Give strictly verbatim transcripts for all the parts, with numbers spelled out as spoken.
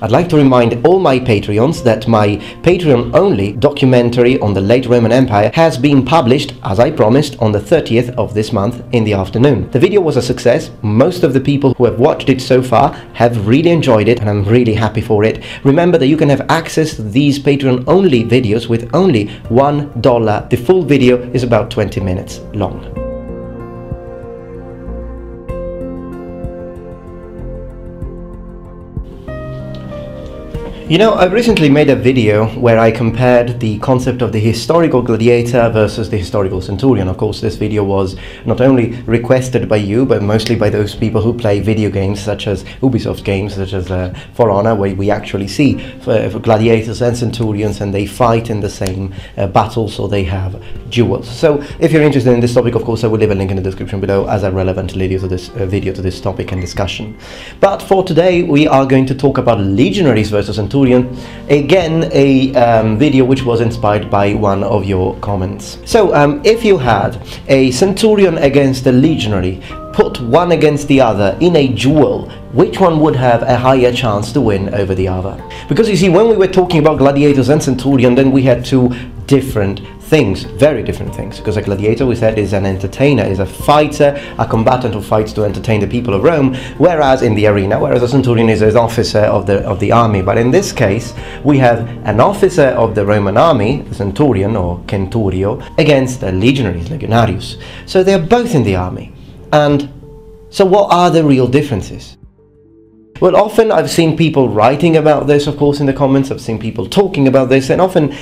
I'd like to remind all my Patreons that my Patreon-only documentary on the late Roman Empire has been published, as I promised, on the thirtieth of this month in the afternoon. The video was a success. Most of the people who have watched it so far have really enjoyed it, and I'm really happy for it. Remember that you can have access to these Patreon-only videos with only one dollar. The full video is about twenty minutes long. You know, I recently made a video where I compared the concept of the historical gladiator versus the historical centurion. Of course, this video was not only requested by you, but mostly by those people who play video games such as Ubisoft games, such as uh, For Honor, where we actually see uh, gladiators and centurions, and they fight in the same uh, battle, so they have duels. So if you're interested in this topic, of course, I will leave a link in the description below as a relevant video to this, uh, video to this topic and discussion. But for today, we are going to talk about legionaries versus centurions. Again, a um, video which was inspired by one of your comments. So um, if you had a centurion against a legionary, put one against the other in a duel, which one would have a higher chance to win over the other? Because you see, when we were talking about gladiators and centurion, then we had two different things, very different things, because a gladiator, we said, is an entertainer, is a fighter, a combatant who fights to entertain the people of Rome, whereas in the arena, whereas a centurion is an officer of the of the army. But in this case, we have an officer of the Roman army, a centurion or centurio, against a legionary, legionarius. So they are both in the army. And so what are the real differences? Well, often I've seen people writing about this, of course, in the comments. I've seen people talking about this, and often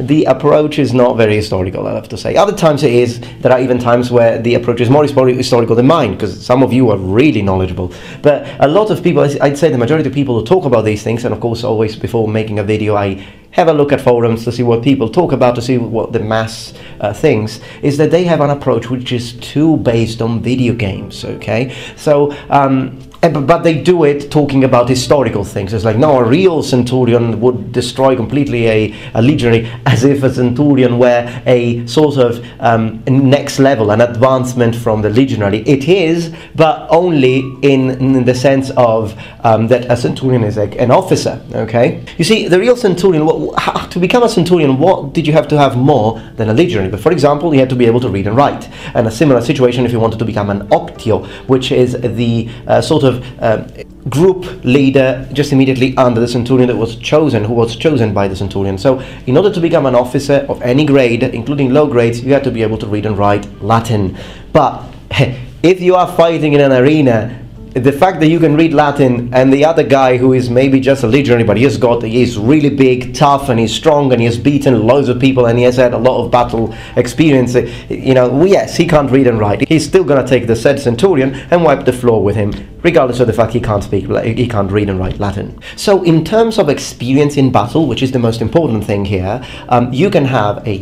the approach is not very historical, I have to say. Other times it is. There are even times where the approach is more historical than mine, because some of you are really knowledgeable. But a lot of people, I'd say the majority of people who talk about these things, and of course, always before making a video, I have a look at forums to see what people talk about, to see what the mass uh, thinks, is that they have an approach which is too based on video games, okay? So, um... but they do it talking about historical things. It's like, no, a real centurion would destroy completely a, a legionary, as if a centurion were a sort of um, next level, an advancement from the legionary. It is, but only in, in the sense of um, that a centurion is like an officer, okay? You see, the real centurion, what, how, to become a centurion, what did you have to have more than a legionary? But for example, you had to be able to read and write. And a similar situation if you wanted to become an optio, which is the uh, sort of Uh, group leader just immediately under the centurion that was chosen, who was chosen by the centurion. So in order to become an officer of any grade, including low grades, you had to be able to read and write Latin. But if you are fighting in an arena, the fact that you can read Latin and the other guy who is maybe just a legionary, but he's got, he's really big, tough, and he's strong, and he has beaten loads of people, and he has had a lot of battle experience, you know, yes, he can't read and write. He's still going to take the said centurion and wipe the floor with him, regardless of the fact he can't speak, he can't read and write Latin. So in terms of experience in battle, which is the most important thing here, um, you can have a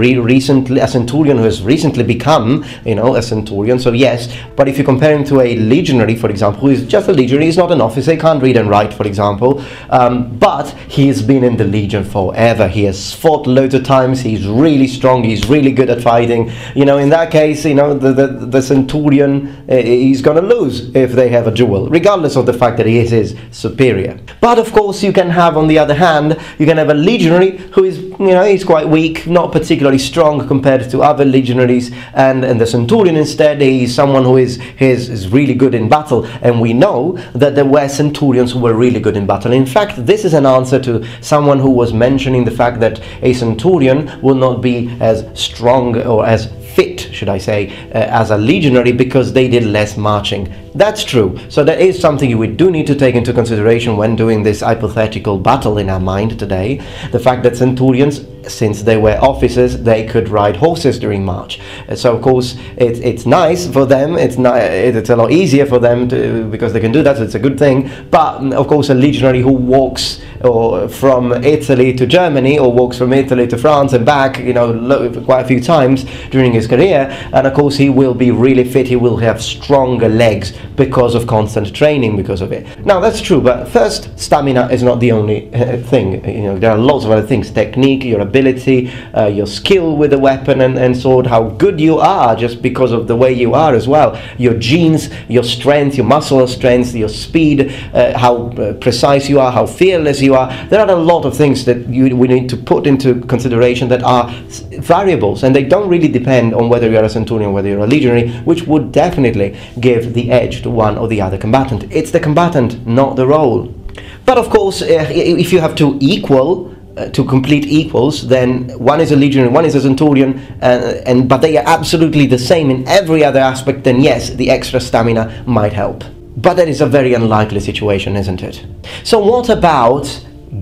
re recently a centurion who has recently become, you know, a centurion, so yes, but if you compare him to a legionary, for example, Example, who is just a legionary, he's not an officer, he can't read and write, for example, um, but he's been in the legion forever, he has fought loads of times, he's really strong, he's really good at fighting, you know, in that case, you know, the, the, the centurion, uh, he's gonna lose if they have a duel, regardless of the fact that he is his superior. But of course, you can have, on the other hand, you can have a legionary who is, you know, he's quite weak, not particularly strong compared to other legionaries, and, and the centurion instead, he's someone who is, is, is really good in battle. And we know that there were centurions who were really good in battle. In fact, this is an answer to someone who was mentioning the fact that a centurion will not be as strong or as fit, should I say, uh, as a legionary because they did less marching. That's true. So that is something we do need to take into consideration when doing this hypothetical battle in our mind today. The fact that centurions, since they were officers, they could ride horses during march. So of course, it, it's nice for them, it's, it's a lot easier for them to, because they can do that, so it's a good thing. But of course, a legionary who walks or from Italy to Germany, or walks from Italy to France and back, you know, quite a few times during his career. And of course he will be really fit, he will have stronger legs because of constant training, because of it. Now that's true, but first, stamina is not the only uh, thing. You know, there are lots of other things: technique, your ability, uh, your skill with the weapon and, and sword, how good you are just because of the way you are as well, your genes, your strength, your muscle strength, your speed, uh, how uh, precise you are, how fearless you are. There are a lot of things that you, we need to put into consideration that are variables, and they don't really depend on whether you're a Centurion, whether you're a Legionary, which would definitely give the edge to one or the other combatant. It's the combatant, not the role. But of course, uh, if you have to equal, uh, to complete equals, then one is a Legionary, one is a Centurion, uh, and but they are absolutely the same in every other aspect, then yes, the extra stamina might help. But that is a very unlikely situation, isn't it? So what about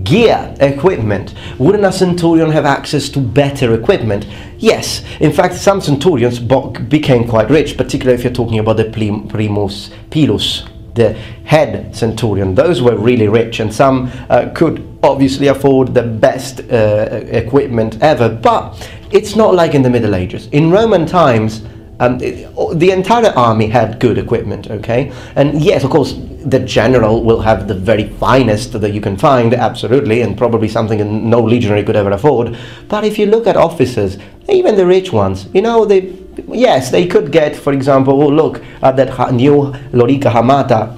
gear, equipment? Wouldn't a Centurion have access to better equipment? Yes, in fact some Centurions became quite rich, particularly if you're talking about the primus pilus, the head Centurion. Those were really rich, and some uh, could obviously afford the best uh, equipment ever. But it's not like in the Middle Ages. In Roman times, um, it, the entire army had good equipment, okay? And yes, of course, the general will have the very finest that you can find, absolutely, and probably something that no legionary could ever afford. But if you look at officers, even the rich ones, you know, they, yes, they could get, for example, oh, look at that new Lorica Hamata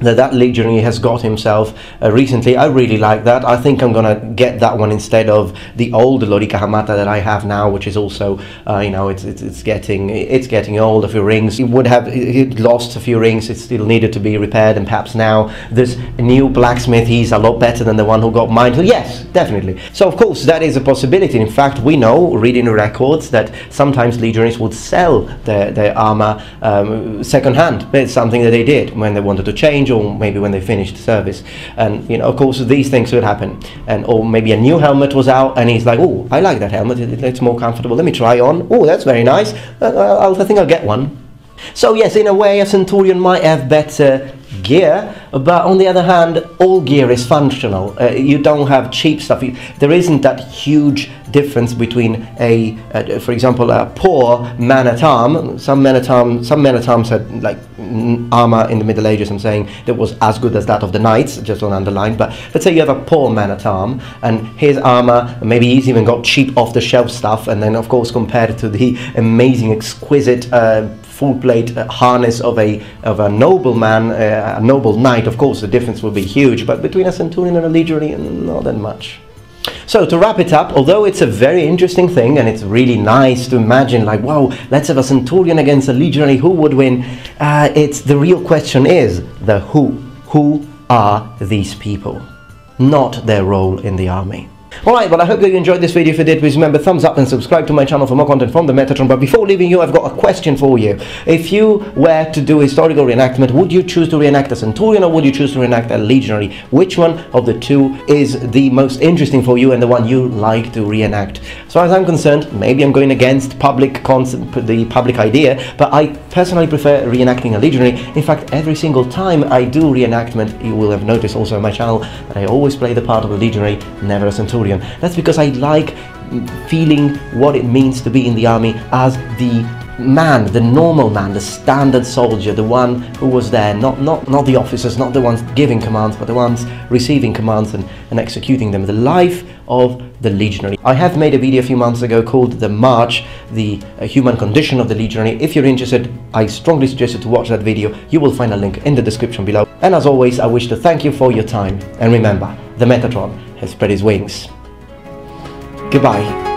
that that legionary has got himself uh, recently. I really like that. I think I'm gonna get that one instead of the old Lorica Hamata that I have now, which is also, uh, you know, it's, it's it's getting it's getting old. A few rings, it would have it lost a few rings. It still needed to be repaired, and perhaps now this new blacksmith, he's a lot better than the one who got mine. So yes, definitely. So of course that is a possibility. In fact, we know, reading records, that sometimes legionaries would sell their their armor um, secondhand. It's something that they did when they wanted to change, or maybe when they finished service. And you know, of course these things would happen. And or maybe a new helmet was out and he's like, oh, I like that helmet, it's more comfortable, let me try on. Oh, that's very nice, I think I'll get one. So yes, in a way a Centurion might have better gear, but on the other hand, all gear is functional. Uh, you don't have cheap stuff. You, there isn't that huge difference between a, uh, for example, a poor man-at-arm. Some man-at-arm, some man-at-arms had like armor in the Middle Ages, I'm saying, that was as good as that of the knights, just on underline. But let's say you have a poor man-at-arm, and his armor, maybe he's even got cheap off-the-shelf stuff, and then of course compared to the amazing, exquisite uh, full-plate uh, harness of a of a nobleman, uh, a noble knight. Of course, the difference will be huge, but between a Centurion and a Legionary, not that much. So to wrap it up, although it's a very interesting thing and it's really nice to imagine, like, wow, let's have a Centurion against a Legionary, who would win? Uh, it's the real question is the who. Who are these people? Not their role in the army. Alright, well I hope that you enjoyed this video. If you did, please remember, thumbs up and subscribe to my channel for more content from the Metatron. But before leaving you, I've got a question for you. If you were to do a historical reenactment, would you choose to reenact a Centurion or would you choose to reenact a Legionary? Which one of the two is the most interesting for you and the one you like to reenact? As far as I'm concerned, maybe I'm going against public concept, the public idea, but I personally prefer reenacting a Legionary. In fact, every single time I do reenactment, you will have noticed also on my channel that I always play the part of a Legionary, never a Centurion. That's because I like feeling what it means to be in the army as the man, the normal man, the standard soldier, the one who was there, not, not, not the officers, not the ones giving commands, but the ones receiving commands and, and executing them. The life of the Legionary. I have made a video a few months ago called The March, the uh, human condition of the Legionary. If you're interested, I strongly suggest you to watch that video. You will find a link in the description below. And as always, I wish to thank you for your time. And remember, the Metatron has spread his wings. Goodbye.